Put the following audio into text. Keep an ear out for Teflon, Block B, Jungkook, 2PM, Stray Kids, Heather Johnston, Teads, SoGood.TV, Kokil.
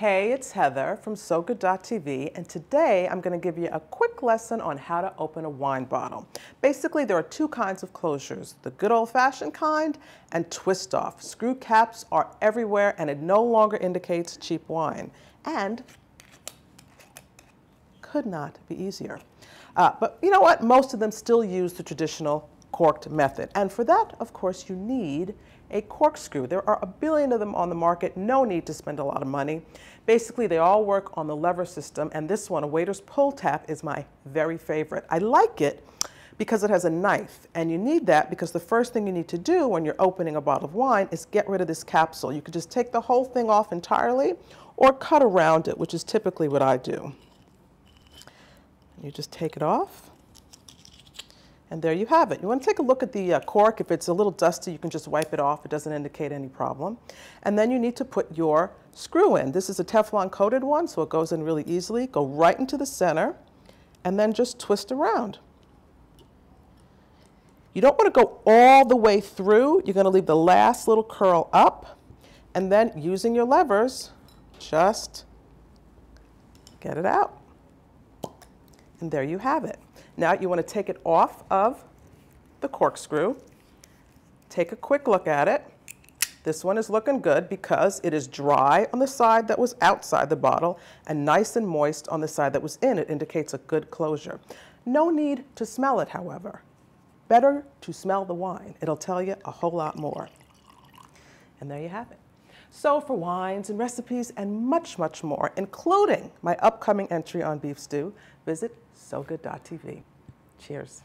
Hey, it's Heather from SoGood.TV, and today I'm going to give you a quick lesson on how to open a wine bottle. Basically, there are two kinds of closures, the good old-fashioned kind and twist-off. Screw caps are everywhere, and it no longer indicates cheap wine. And could not be easier. But you know what? Most of them still use the traditional corked method. And for that, of course, you need a corkscrew. There are a billion of them on the market. No need to spend a lot of money. Basically, they all work on the lever system. And this one, a waiter's pull tap, is my very favorite. I like it because it has a knife. And you need that because the first thing you need to do when you're opening a bottle of wine is get rid of this capsule. You could just take the whole thing off entirely or cut around it, which is typically what I do. You just take it off. And there you have it. You want to take a look at the cork. If it's a little dusty, you can just wipe it off. It doesn't indicate any problem. And then you need to put your screw in. This is a Teflon coated one, so it goes in really easily. Go right into the center and then just twist around. You don't want to go all the way through. You're going to leave the last little curl up. And then using your levers, just get it out. And there you have it. Now you want to take it off of the corkscrew. Take a quick look at it. This one is looking good because it is dry on the side that was outside the bottle and nice and moist on the side that was in. It indicates a good closure. No need to smell it, however. Better to smell the wine. It'll tell you a whole lot more. And there you have it. So for wines and recipes and much, much more, including my upcoming entry on beef stew, visit SoGood.TV. Cheers.